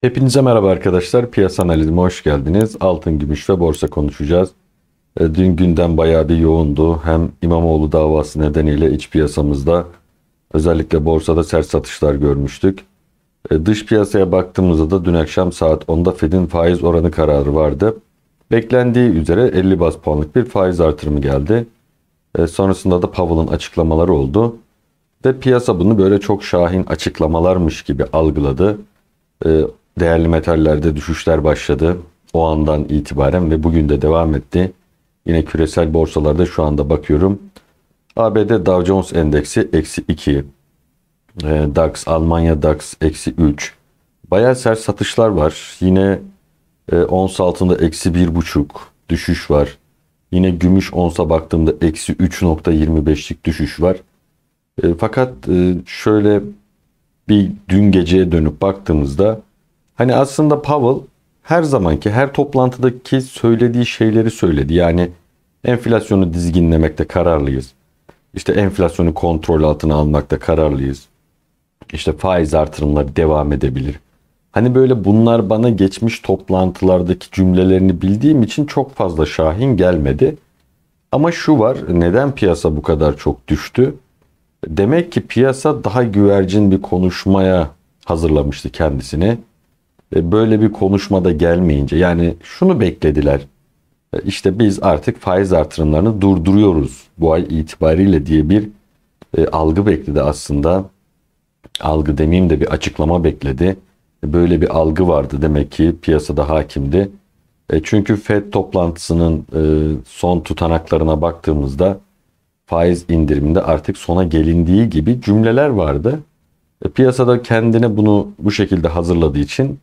Hepinize merhaba arkadaşlar. Piyasa analizime hoş geldiniz. Altın, gümüş ve borsa konuşacağız. Dün günden bayağı bir yoğundu. Hem İmamoğlu davası nedeniyle iç piyasamızda özellikle borsada sert satışlar görmüştük. Dış piyasaya baktığımızda da dün akşam saat 10'da Fed'in faiz oranı kararı vardı. Beklendiği üzere 50 baz puanlık bir faiz artırımı geldi. Sonrasında da Powell'ın açıklamaları oldu. Ve piyasa bunu böyle çok şahin açıklamalarmış gibi algıladı. Değerli metallerde düşüşler başladı o andan itibaren ve bugün de devam etti. Yine küresel borsalarda şu anda bakıyorum. ABD Dow Jones endeksi -2. DAX, Almanya DAX -3. Bayağı sert satışlar var. Yine ons altında -1,5 düşüş var. Yine gümüş onsa baktığımda -3,25'lik düşüş var. Fakat şöyle bir dün geceye dönüp baktığımızda hani aslında Powell her zamanki her toplantıdaki söylediği şeyleri söyledi. Yani enflasyonu dizginlemekte kararlıyız. İşte enflasyonu kontrol altına almakta kararlıyız. İşte faiz artırımları devam edebilir. Hani böyle bunlar bana geçmiş toplantılardaki cümlelerini bildiğim için çok fazla şahin gelmedi. Ama şu var, neden piyasa bu kadar çok düştü? Demek ki piyasa daha güvercin bir konuşmaya hazırlamıştı kendisini. Böyle bir konuşmada gelmeyince, yani şunu beklediler. İşte biz artık faiz artırımlarını durduruyoruz bu ay itibariyle diye bir algı bekledi aslında. Algı demeyeyim de bir açıklama bekledi. Böyle bir algı vardı demek ki, piyasada hakimdi. Çünkü Fed toplantısının son tutanaklarına baktığımızda faiz indiriminde artık sona gelindiği gibi cümleler vardı. Piyasada kendine bunu bu şekilde hazırladığı için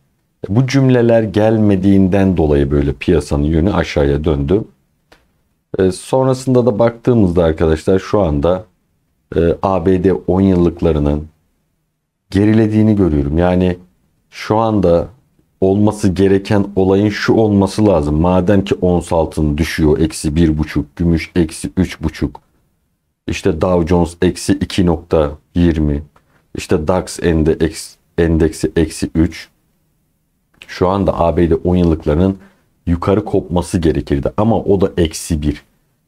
bu cümleler gelmediğinden dolayı böyle piyasanın yönü aşağıya döndü. Sonrasında da baktığımızda arkadaşlar şu anda ABD 10 yıllıklarının gerilediğini görüyorum. Yani şu anda olması gereken olayın şu olması lazım. Madem ki ons altın düşüyor -1,5, gümüş -3,5, işte Dow Jones -2,20, işte DAX endeksi -3. Şu anda ABD 10 yıllıklarının yukarı kopması gerekirdi ama o da -1.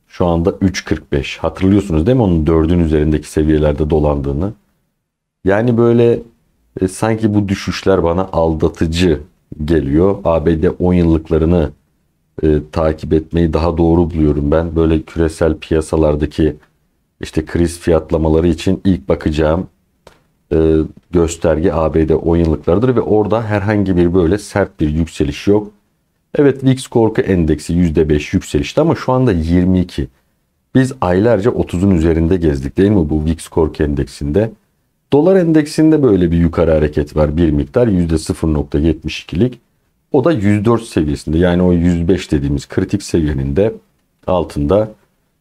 Şu anda 3,45. Hatırlıyorsunuz değil mi onun 4'ün üzerindeki seviyelerde dolandığını? Yani böyle sanki bu düşüşler bana aldatıcı geliyor. ABD 10 yıllıklarını takip etmeyi daha doğru buluyorum ben. Böyle küresel piyasalardaki işte kriz fiyatlamaları için ilk bakacağım gösterge ABD 10 yıllıklarıdır ve orada herhangi bir böyle sert bir yükseliş yok. Evet, VIX korku endeksi %5 yükselişti ama şu anda 22. Biz aylarca 30'un üzerinde gezdik değil mi bu VIX korku endeksinde? Dolar endeksinde böyle bir yukarı hareket var bir miktar, %0,72'lik. O da 104 seviyesinde, yani o 105 dediğimiz kritik seviyenin de altında.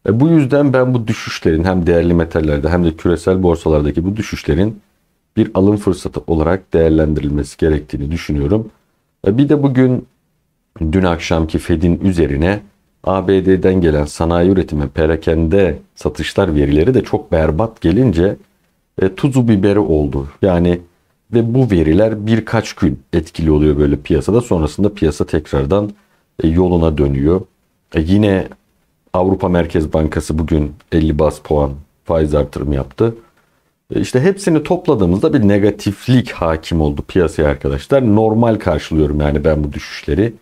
Bu yüzden ben bu düşüşlerin hem değerli metallerde hem de küresel borsalardaki bu düşüşlerin bir alım fırsatı olarak değerlendirilmesi gerektiğini düşünüyorum. Bir de bugün dün akşamki Fed'in üzerine ABD'den gelen sanayi üretimi perakende satışlar verileri de çok berbat gelince tuzu biberi oldu. Yani ve bu veriler birkaç gün etkili oluyor böyle piyasada. Sonrasında piyasa tekrardan yoluna dönüyor. Yine Avrupa Merkez Bankası bugün 50 baz puan faiz artırımı yaptı. İşte hepsini topladığımızda bir negatiflik hakim oldu piyasaya arkadaşlar. Normal karşılıyorum yani ben bu düşüşleri.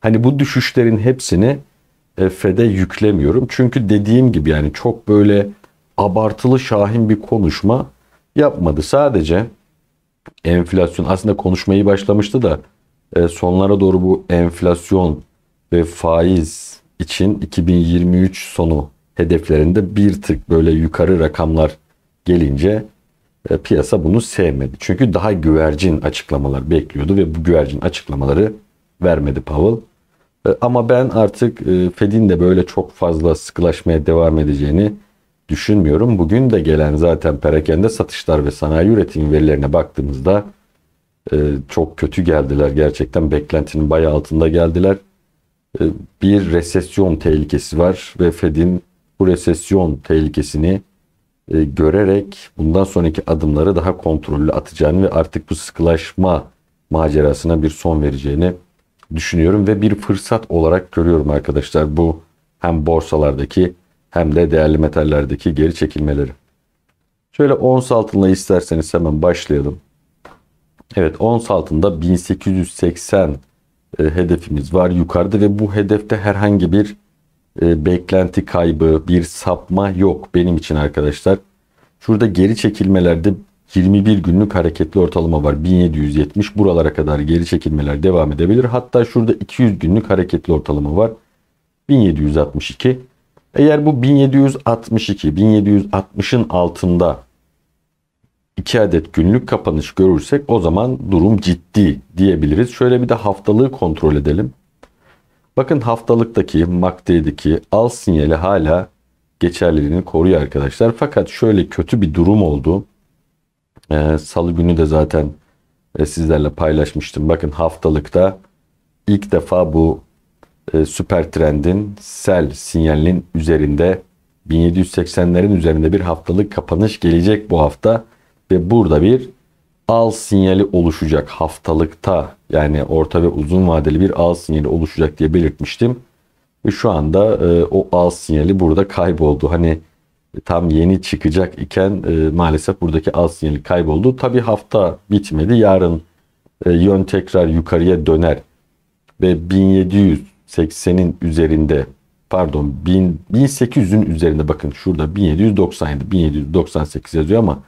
Hani bu düşüşlerin hepsini Fed'e yüklemiyorum. Çünkü dediğim gibi yani çok böyle abartılı şahin bir konuşma yapmadı. Sadece enflasyon aslında konuşmayı başlamıştı da sonlara doğru bu enflasyon ve faiz için 2023 sonu hedeflerinde bir tık böyle yukarı rakamlar gelince piyasa bunu sevmedi. Çünkü daha güvercin açıklamalar bekliyordu ve bu güvercin açıklamaları vermedi Powell. Ama ben artık Fed'in de böyle çok fazla sıkılaşmaya devam edeceğini düşünmüyorum. Bugün de gelen zaten perakende satışlar ve sanayi üretimi verilerine baktığımızda çok kötü geldiler. Gerçekten beklentinin bayağı altında geldiler. Bir resesyon tehlikesi var ve Fed'in bu resesyon tehlikesini görerek bundan sonraki adımları daha kontrollü atacağını ve artık bu sıkılaşma macerasına bir son vereceğini düşünüyorum ve bir fırsat olarak görüyorum arkadaşlar bu hem borsalardaki hem de değerli metallerdeki geri çekilmeleri. Şöyle ons altınla isterseniz hemen başlayalım. Evet, ons altında 1880 hedefimiz var yukarıda ve bu hedefte herhangi bir beklenti kaybı, bir sapma yok benim için arkadaşlar. Şurada geri çekilmelerde 21 günlük hareketli ortalama var. 1770 buralara kadar geri çekilmeler devam edebilir. Hatta şurada 200 günlük hareketli ortalama var. 1762. Eğer bu 1762-1760'ın altında 2 adet günlük kapanış görürsek o zaman durum ciddi diyebiliriz. Şöyle bir de haftalığı kontrol edelim. Bakın haftalıktaki MACD'deki al sinyali hala geçerliliğini koruyor arkadaşlar. Fakat şöyle kötü bir durum oldu. Salı günü de zaten sizlerle paylaşmıştım. Bakın haftalıkta ilk defa bu süper trendin sell sinyalinin üzerinde 1780'lerin üzerinde bir haftalık kapanış gelecek bu hafta. Ve burada bir al sinyali oluşacak haftalıkta, yani orta ve uzun vadeli bir al sinyali oluşacak diye belirtmiştim. Ve şu anda o al sinyali burada kayboldu. Hani tam yeni çıkacak iken maalesef buradaki al sinyali kayboldu. Tabi hafta bitmedi. Yarın yön tekrar yukarıya döner ve 1780'in üzerinde, pardon 1800'ün üzerinde, bakın şurada 1797, 1798 yazıyor ama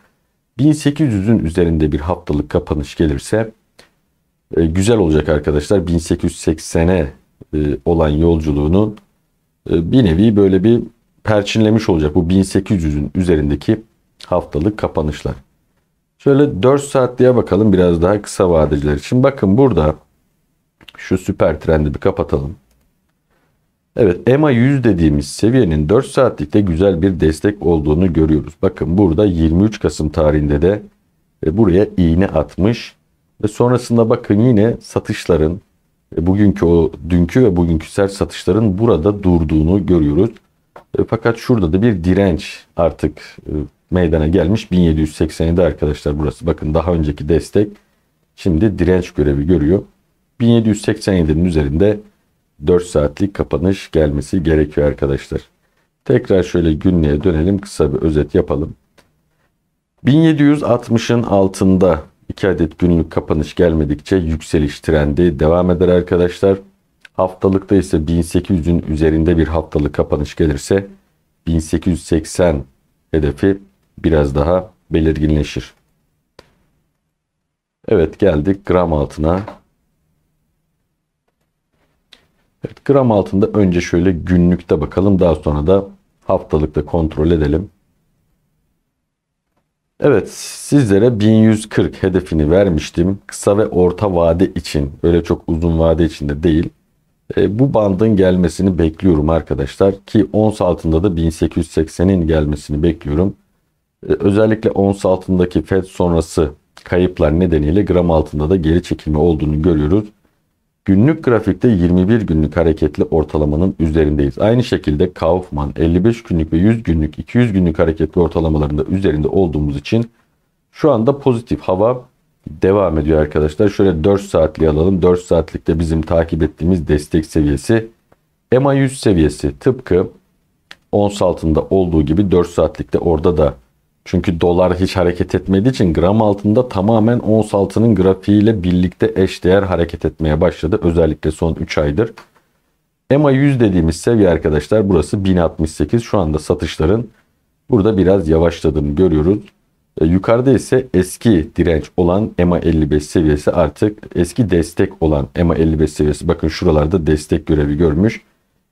1800'ün üzerinde bir haftalık kapanış gelirse güzel olacak arkadaşlar. 1880'e olan yolculuğunun bir nevi böyle bir perçinlemiş olacak bu 1800'ün üzerindeki haftalık kapanışlar. Şöyle 4 saatliğe bakalım, biraz daha kısa vadeciler için. Bakın burada şu süper trendi bir kapatalım. Evet, EMA 100 dediğimiz seviyenin 4 saatlikte güzel bir destek olduğunu görüyoruz. Bakın burada 23 Kasım tarihinde de buraya iğne atmış ve sonrasında bakın yine satışların bugünkü o dünkü ve bugünkü sert satışların burada durduğunu görüyoruz. Fakat şurada da bir direnç artık meydana gelmiş. 1787 arkadaşlar burası. Bakın daha önceki destek şimdi direnç görevi görüyor. 1787'nin üzerinde 4 saatlik kapanış gelmesi gerekiyor arkadaşlar. Tekrar şöyle günlüğe dönelim. Kısa bir özet yapalım. 1760'ın altında 2 adet günlük kapanış gelmedikçe yükseliş trendi devam eder arkadaşlar. Haftalıkta ise 1800'ün üzerinde bir haftalık kapanış gelirse 1880 hedefi biraz daha belirginleşir. Evet, geldik gram altına. Evet, gram altında önce şöyle günlükte bakalım, daha sonra da haftalıkta kontrol edelim. Evet, sizlere 1140 hedefini vermiştim. Kısa ve orta vade için, öyle çok uzun vade için de değil. Bu bandın gelmesini bekliyorum arkadaşlar ki ons altında da 1880'in gelmesini bekliyorum. Özellikle ons altındaki Fed sonrası kayıplar nedeniyle gram altında da geri çekilme olduğunu görüyoruz. Günlük grafikte 21 günlük hareketli ortalamanın üzerindeyiz. Aynı şekilde Kaufman 55 günlük ve 100 günlük 200 günlük hareketli ortalamalarında üzerinde olduğumuz için şu anda pozitif hava devam ediyor arkadaşlar. Şöyle 4 saatliği alalım. 4 saatlikte bizim takip ettiğimiz destek seviyesi EMA 100 seviyesi, tıpkı ons altında olduğu gibi 4 saatlikte orada da, çünkü dolar hiç hareket etmediği için gram altında tamamen ons altının grafiğiyle birlikte eşdeğer hareket etmeye başladı. Özellikle son 3 aydır. EMA 100 dediğimiz seviye arkadaşlar burası 1068. Şu anda satışların burada biraz yavaşladığını görüyoruz. Yukarıda ise eski direnç olan EMA 55 seviyesi, artık eski destek olan EMA 55 seviyesi. Bakın şuralarda destek görevi görmüş.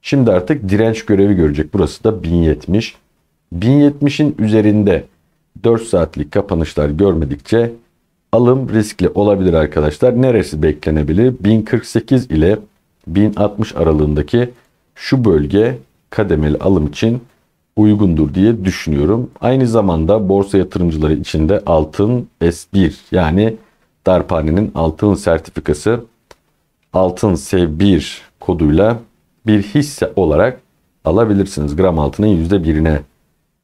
Şimdi artık direnç görevi görecek. Burası da 1070. 1070'in üzerinde 4 saatlik kapanışlar görmedikçe alım riskli olabilir arkadaşlar. Neresi beklenebilir? 1048 ile 1060 aralığındaki şu bölge kademeli alım için uygundur diye düşünüyorum. Aynı zamanda borsa yatırımcıları için de altın S1, yani darphanenin altın sertifikası, altın S1 koduyla bir hisse olarak alabilirsiniz. Gram altının %1'ine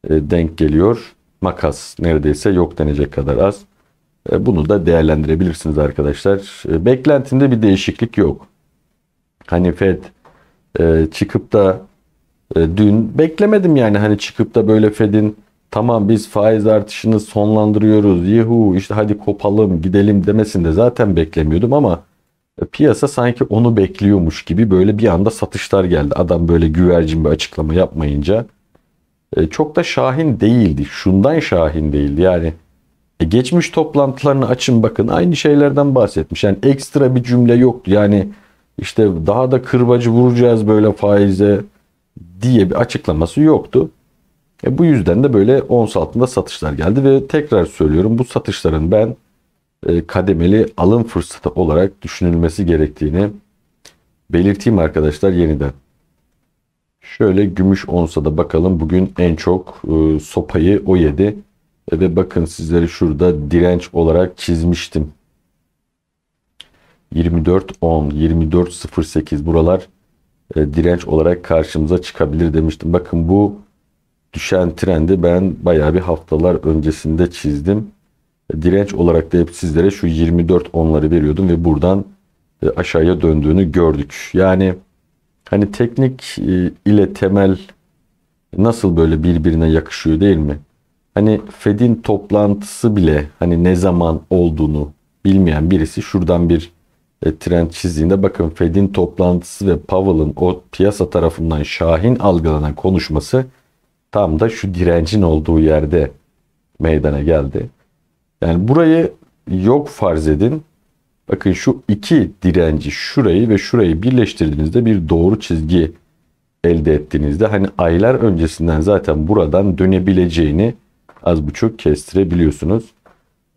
denk geliyor. Makas neredeyse yok denecek kadar az. Bunu da değerlendirebilirsiniz arkadaşlar. Beklentimde bir değişiklik yok. Hani Fed çıkıp da dün beklemedim yani, hani çıkıp da böyle Fed'in tamam biz faiz artışını sonlandırıyoruz, yuhu işte hadi kopalım gidelim demesini de zaten beklemiyordum ama piyasa sanki onu bekliyormuş gibi böyle bir anda satışlar geldi. Adam böyle güvercin bir açıklama yapmayınca çok da şahin değildi. Şundan şahin değildi yani. Geçmiş toplantılarını açın bakın, aynı şeylerden bahsetmiş. Yani ekstra bir cümle yoktu. Yani işte daha da kırbacı vuracağız böyle faize diye bir açıklaması yoktu. Bu yüzden de böyle ons altında satışlar geldi ve tekrar söylüyorum, bu satışların ben kademeli alım fırsatı olarak düşünülmesi gerektiğini belirteyim arkadaşlar yeniden. Şöyle gümüş onsa da bakalım, bugün en çok sopayı o yedi. Ve bakın sizlere şurada direnç olarak çizmiştim. 24.10, 24.08 buralar direnç olarak karşımıza çıkabilir demiştim. Bakın bu düşen trendi ben bayağı bir haftalar öncesinde çizdim. Direnç olarak da hep sizlere şu 24.10'ları veriyordum ve buradan aşağıya döndüğünü gördük. Yani hani teknik ile temel nasıl böyle birbirine yakışıyor değil mi? Hani Fed'in toplantısı bile hani ne zaman olduğunu bilmeyen birisi şuradan bir trend çizdiğinde bakın Fed'in toplantısı ve Powell'ın o piyasa tarafından şahin algılanan konuşması tam da şu direncin olduğu yerde meydana geldi. Yani burayı yok farz edin. Bakın şu iki direnci, şurayı ve şurayı birleştirdiğinizde bir doğru çizgi elde ettiğinizde hani aylar öncesinden zaten buradan dönebileceğini az buçuk kestirebiliyorsunuz.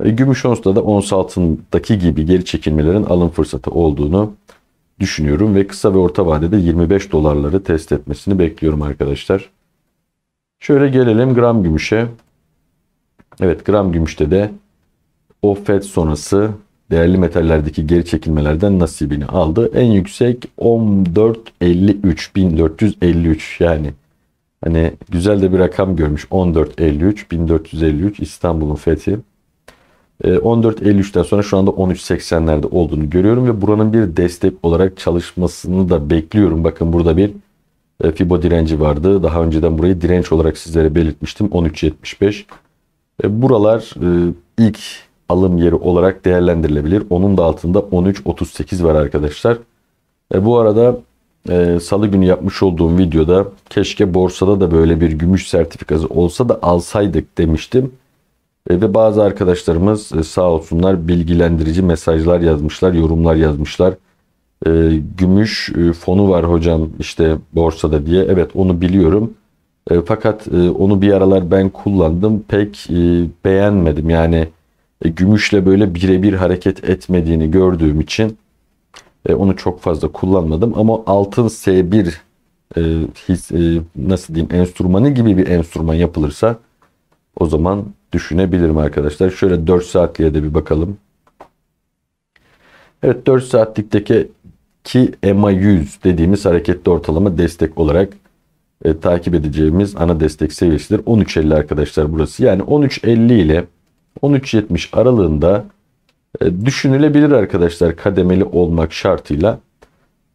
Gümüş ons'ta da ons altındaki gibi geri çekilmelerin alım fırsatı olduğunu düşünüyorum ve kısa ve orta vadede 25 dolarları test etmesini bekliyorum arkadaşlar. Şöyle gelelim gram gümüşe. Evet, gram gümüşte de o FED sonrası değerli metallerdeki geri çekilmelerden nasibini aldı. En yüksek 1453 yani. Hani güzel de bir rakam görmüş. 14.53, 1453 İstanbul'un fethi. 14.53'ten sonra şu anda 13.80'lerde olduğunu görüyorum ve buranın bir destek olarak çalışmasını da bekliyorum. Bakın burada bir FIBO direnci vardı. Daha önceden burayı direnç olarak sizlere belirtmiştim. 13.75. Buralar ilk alım yeri olarak değerlendirilebilir. Onun da altında 13.38 var arkadaşlar. Bu arada Salı günü yapmış olduğum videoda keşke borsada da böyle bir gümüş sertifikası olsa da alsaydık demiştim. Ve bazı arkadaşlarımız sağ olsunlar bilgilendirici mesajlar yazmışlar, yorumlar yazmışlar. Gümüş fonu var hocam işte borsada diye. Evet, onu biliyorum. Fakat onu bir aralar ben kullandım. Pek beğenmedim. Yani gümüşle böyle birebir hareket etmediğini gördüğüm için onu çok fazla kullanmadım ama altın S1 nasıl diyeyim enstrümanı gibi bir enstrüman yapılırsa o zaman düşünebilirim arkadaşlar. Şöyle 4 saatliğe de bir bakalım. Evet, 4 saatlikteki EMA 100 dediğimiz hareketli ortalama destek olarak takip edeceğimiz ana destek seviyesidir. 13.50 arkadaşlar burası. Yani 13.50 ile 13.70 aralığında düşünülebilir arkadaşlar, kademeli olmak şartıyla.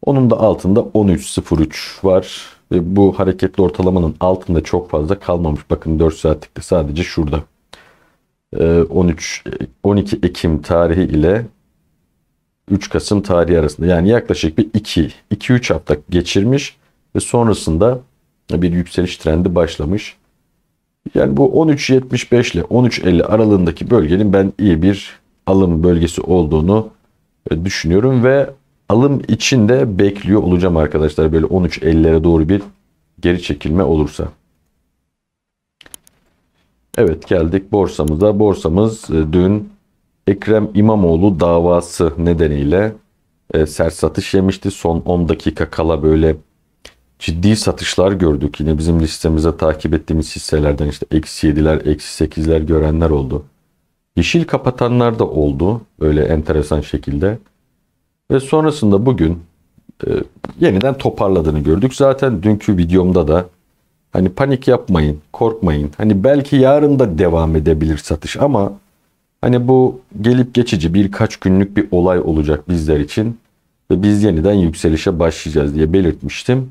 Onun da altında 13.03 var. Ve bu hareketli ortalamanın altında çok fazla kalmamış. Bakın 4 saatlikte sadece şurada. 12 Ekim tarihi ile 3 Kasım tarihi arasında. Yani yaklaşık bir 2-3 hafta geçirmiş. Ve sonrasında bir yükseliş trendi başlamış. Yani bu 13.75 ile 13.50 aralığındaki bölgenin ben iyi bir alım bölgesi olduğunu düşünüyorum ve alım için de bekliyor olacağım arkadaşlar. Böyle 13.50'lere doğru bir geri çekilme olursa. Evet, geldik borsamıza. Borsamız dün Ekrem İmamoğlu davası nedeniyle sert satış yemişti. Son 10 dakika kala böyle ciddi satışlar gördük. Yine bizim listemize takip ettiğimiz hisselerden işte -7'ler, -8'ler görenler oldu. Yeşil kapatanlar da oldu öyle enteresan şekilde ve sonrasında bugün yeniden toparladığını gördük. Zaten dünkü videomda da hani panik yapmayın, korkmayın. Hani belki yarın da devam edebilir satış ama Hani bu gelip geçici birkaç günlük bir olay olacak bizler için ve biz yeniden yükselişe başlayacağız diye belirtmiştim.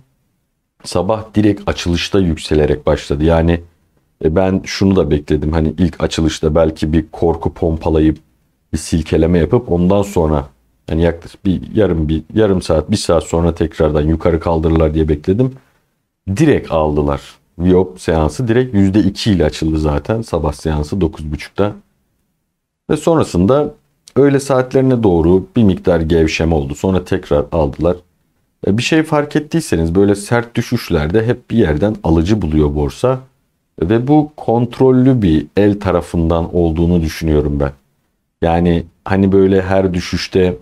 Sabah direkt açılışta yükselerek başladı. Yani ben şunu da bekledim. Hani ilk açılışta belki bir korku pompalayıp bir silkeleme yapıp ondan sonra yani yaklaşık bir yarım saat, bir saat sonra tekrardan yukarı kaldırırlar diye bekledim. Direkt aldılar. Viop seansı direkt %2 ile açıldı zaten. Sabah seansı 9.30'da. Ve sonrasında öğle saatlerine doğru bir miktar gevşeme oldu. Sonra tekrar aldılar. Bir şey fark ettiyseniz böyle sert düşüşlerde hep bir yerden alıcı buluyor borsa. Ve bu kontrollü bir el tarafından olduğunu düşünüyorum ben. Yani hani böyle her düşüşte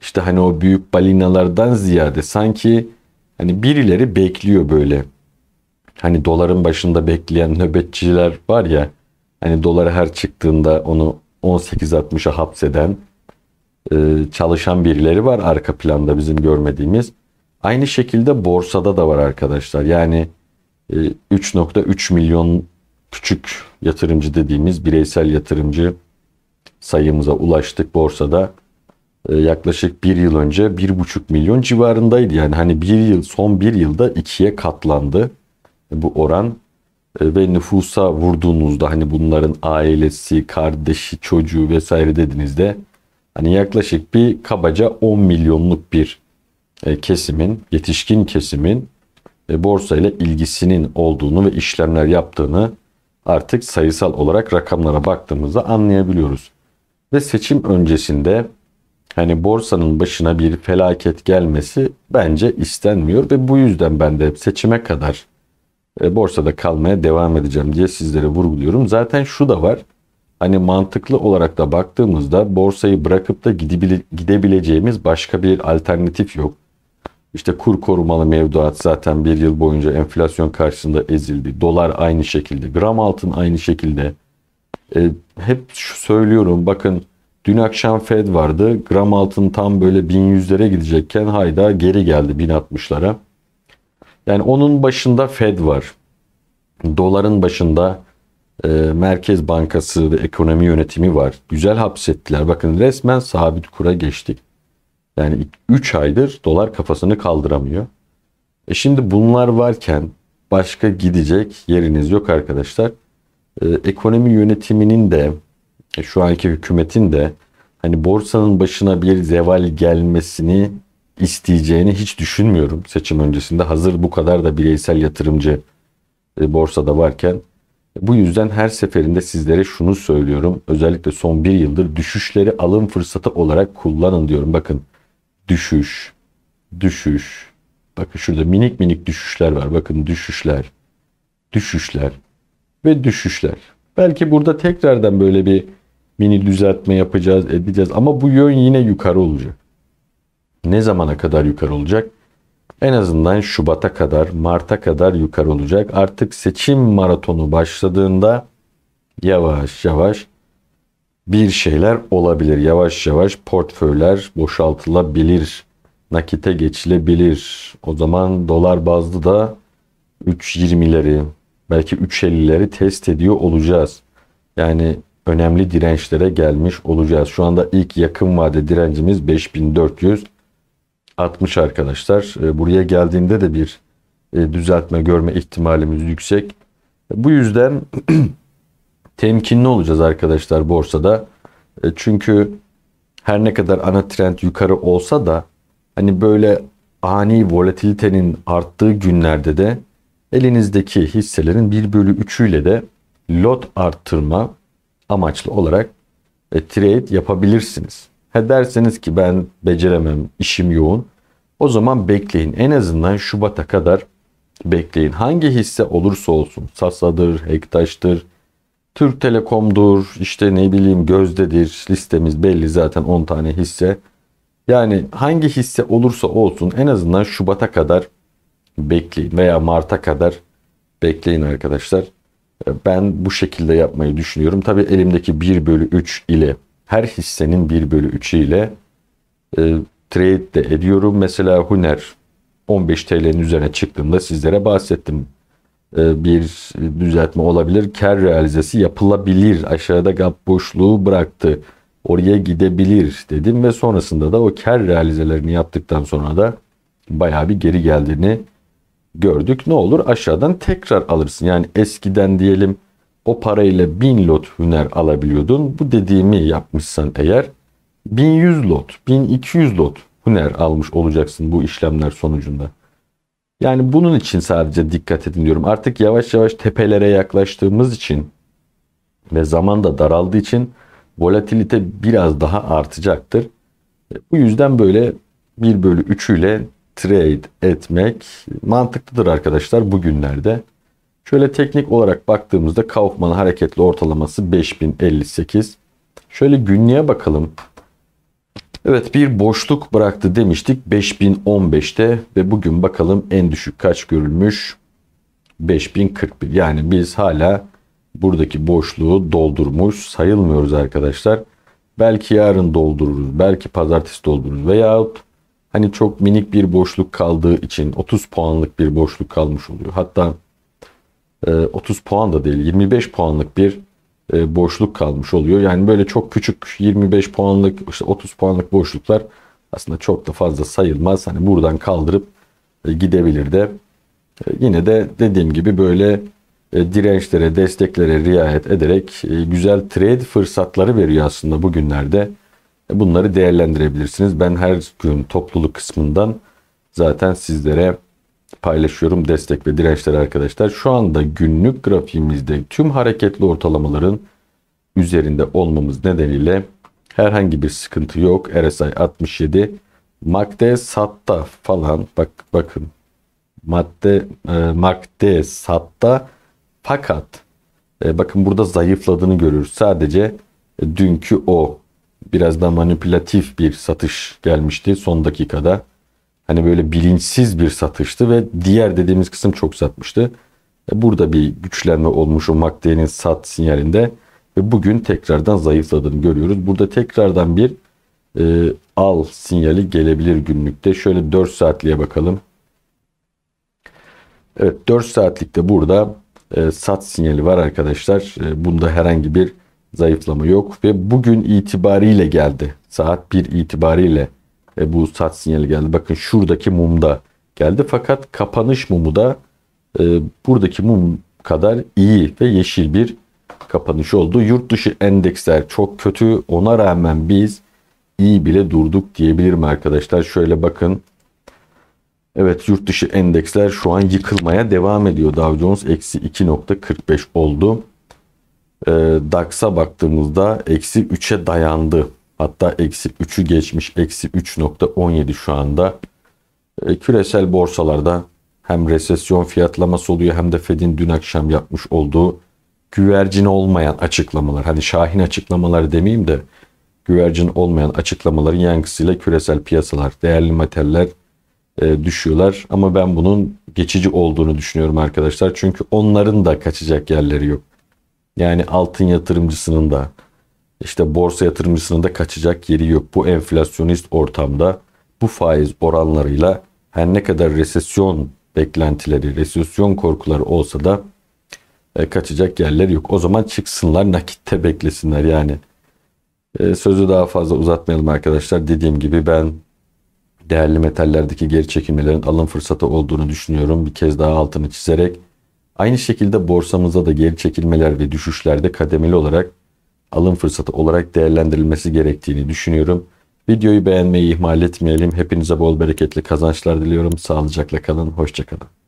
işte hani o büyük balinalardan ziyade sanki hani birileri bekliyor böyle. Hani doların başında bekleyen nöbetçiler var ya. Hani doları her çıktığında onu 18.60'a hapseden çalışan birileri var arka planda bizim görmediğimiz. Aynı şekilde borsada da var arkadaşlar. Yani 3.3 milyon küçük yatırımcı dediğimiz bireysel yatırımcı sayımıza ulaştık borsada. Yaklaşık bir yıl önce 1.5 milyon civarındaydı. Yani hani son bir yılda 2'ye katlandı bu oran. Ve nüfusa vurduğunuzda hani bunların ailesi, kardeşi, çocuğu vesaire dediğinizde hani yaklaşık bir kabaca 10 milyonluk bir kesimin, yetişkin kesimin borsayla ilgisinin olduğunu ve işlemler yaptığını artık sayısal olarak rakamlara baktığımızda anlayabiliyoruz. Ve seçim öncesinde hani borsanın başına bir felaket gelmesi bence istenmiyor ve bu yüzden ben de seçime kadar borsada kalmaya devam edeceğim diye sizlere vurguluyorum. Zaten şu da var. Hani mantıklı olarak da baktığımızda borsayı bırakıp da gidebileceğimiz başka bir alternatif yok. İşte kur korumalı mevduat zaten bir yıl boyunca enflasyon karşısında ezildi. Dolar aynı şekilde. Gram altın aynı şekilde. Hep söylüyorum bakın dün akşam Fed vardı. Gram altın tam böyle 1100'lere gidecekken hayda geri geldi 1060'lara. Yani onun başında Fed var. Doların başında Merkez Bankası ve ekonomi yönetimi var. Güzel hapsettiler. Bakın resmen sabit kura geçtik. Yani 3 aydır dolar kafasını kaldıramıyor. Şimdi bunlar varken başka gidecek yeriniz yok arkadaşlar. Ekonomi yönetiminin de şu anki hükümetin de hani borsanın başına bir zeval gelmesini isteyeceğini hiç düşünmüyorum seçim öncesinde. Hazır bu kadar da bireysel yatırımcı borsada varken. Bu yüzden her seferinde sizlere şunu söylüyorum. Özellikle son bir yıldır düşüşleri alım fırsatı olarak kullanın diyorum. Bakın düşüş, düşüş. Bakın şurada minik minik düşüşler var. Bakın düşüşler, düşüşler ve düşüşler. Belki burada tekrardan böyle bir mini düzeltme yapacağız, edeceğiz. Ama bu yön yine yukarı olacak. Ne zamana kadar yukarı olacak? En azından Şubat'a kadar, Mart'a kadar yukarı olacak. Artık seçim maratonu başladığında yavaş yavaş bir şeyler olabilir. Yavaş yavaş portföyler boşaltılabilir. Nakite geçilebilir. O zaman dolar bazlı da 3.20'leri, belki 3.50'leri test ediyor olacağız. Yani önemli dirençlere gelmiş olacağız. Şu anda ilk yakın vade direncimiz 5460 arkadaşlar. Buraya geldiğinde de bir düzeltme görme ihtimalimiz yüksek. Bu yüzden temkinli olacağız arkadaşlar borsada. Çünkü her ne kadar ana trend yukarı olsa da hani böyle ani volatilitenin arttığı günlerde de elinizdeki hisselerin 1/3'üyle de lot arttırma amaçlı olarak trade yapabilirsiniz. Ha derseniz ki ben beceremem, işim yoğun. O zaman bekleyin. En azından Şubat'a kadar bekleyin. Hangi hisse olursa olsun. Sasadır, Hektaş'tır, Türk Telekom'dur, işte ne bileyim Gözde'dir. Listemiz belli zaten 10 tane hisse. Yani hangi hisse olursa olsun en azından Şubat'a kadar bekleyin veya Mart'a kadar bekleyin arkadaşlar. Ben bu şekilde yapmayı düşünüyorum. Tabii elimdeki 1/3 ile her hissenin 1/3 ile trade de ediyorum. Mesela Huner 15 TL'nin üzerine çıktığında sizlere bahsettim. bir düzeltme olabilir. Kar realizesi yapılabilir. Aşağıda gap boşluğu bıraktı. Oraya gidebilir dedim ve sonrasında da o kar realizelerini yaptıktan sonra da bayağı bir geri geldiğini gördük. Ne olur? Aşağıdan tekrar alırsın. Yani eskiden diyelim o parayla 1000 lot Huner alabiliyordun. Bu dediğimi yapmışsan eğer 1100 lot, 1200 lot Huner almış olacaksın bu işlemler sonucunda. Yani bunun için sadece dikkat edin diyorum. Artık yavaş yavaş tepelere yaklaştığımız için ve zaman da daraldığı için volatilite biraz daha artacaktır. Bu yüzden böyle 1/3 ile trade etmek mantıklıdır arkadaşlar bugünlerde. Şöyle teknik olarak baktığımızda Kaufman hareketli ortalaması 5058. Şöyle günlüğe bakalım. Evet, bir boşluk bıraktı demiştik 5015'te ve bugün bakalım en düşük kaç görülmüş? 5041. Yani biz hala buradaki boşluğu doldurmuş sayılmıyoruz arkadaşlar. Belki yarın doldururuz, belki pazartesi doldururuz veyahut hani çok minik bir boşluk kaldığı için 30 puanlık bir boşluk kalmış oluyor. Hatta 30 puan da değil, 25 puanlık bir boşluk kalmış oluyor. Yani böyle çok küçük 25 puanlık işte 30 puanlık boşluklar aslında çok da fazla sayılmaz. Hani buradan kaldırıp gidebilir de yine de dediğim gibi böyle dirençlere, desteklere riayet ederek güzel trade fırsatları veriyor aslında bugünlerde. Bunları değerlendirebilirsiniz. Ben her gün topluluk kısmından zaten sizlere paylaşıyorum destek ve dirençleri arkadaşlar. Şu anda günlük grafiğimizde tüm hareketli ortalamaların üzerinde olmamız nedeniyle herhangi bir sıkıntı yok. RSI 67, MACD satta falan bakın. MACD satta fakat bakın burada zayıfladığını görüyoruz. Sadece dünkü o biraz da manipülatif bir satış gelmişti son dakikada. Hani böyle bilinçsiz bir satıştı ve diğer dediğimiz kısım çok satmıştı. Burada bir güçlenme olmuş o MACD'nin sat sinyalinde ve bugün tekrardan zayıfladığını görüyoruz. Burada tekrardan bir al sinyali gelebilir günlükte. Şöyle 4 saatliğe bakalım. Evet, 4 saatlikte burada sat sinyali var arkadaşlar. Bunda herhangi bir zayıflama yok ve bugün itibariyle geldi. Saat 1 itibariyle bu sat sinyali geldi. Bakın şuradaki mumda geldi. Fakat kapanış mumu da buradaki mum kadar iyi ve yeşil bir kapanış oldu. Yurt dışı endeksler çok kötü. Ona rağmen biz iyi bile durduk diyebilirim arkadaşlar. Şöyle bakın. Evet, yurt dışı endeksler şu an yıkılmaya devam ediyor. Dow Jones -2.45 oldu. DAX'a baktığımızda -3'e dayandı. Hatta -3'ü geçmiş. -3.17 şu anda. Küresel borsalarda hem resesyon fiyatlaması oluyor hem de Fed'in dün akşam yapmış olduğu güvercin olmayan açıklamalar. Hani şahin açıklamalar demeyeyim de güvercin olmayan açıklamaların yankısıyla küresel piyasalar, değerli metaller düşüyorlar. Ama ben bunun geçici olduğunu düşünüyorum arkadaşlar. Çünkü onların da kaçacak yerleri yok. Yani altın yatırımcısının da işte borsa yatırımcısının da kaçacak yeri yok. Bu enflasyonist ortamda bu faiz oranlarıyla her ne kadar resesyon beklentileri, resesyon korkuları olsa da kaçacak yerleri yok. O zaman çıksınlar, nakitte beklesinler yani. Sözü daha fazla uzatmayalım arkadaşlar. Dediğim gibi ben değerli metallerdeki geri çekilmelerin alım fırsatı olduğunu düşünüyorum. Bir kez daha altını çizerek. Aynı şekilde borsamızda da geri çekilmeler ve düşüşlerde kademeli olarak alım fırsatı olarak değerlendirilmesi gerektiğini düşünüyorum. Videoyu beğenmeyi ihmal etmeyelim. Hepinize bol bereketli kazançlar diliyorum. Sağlıcakla kalın. Hoşça kalın.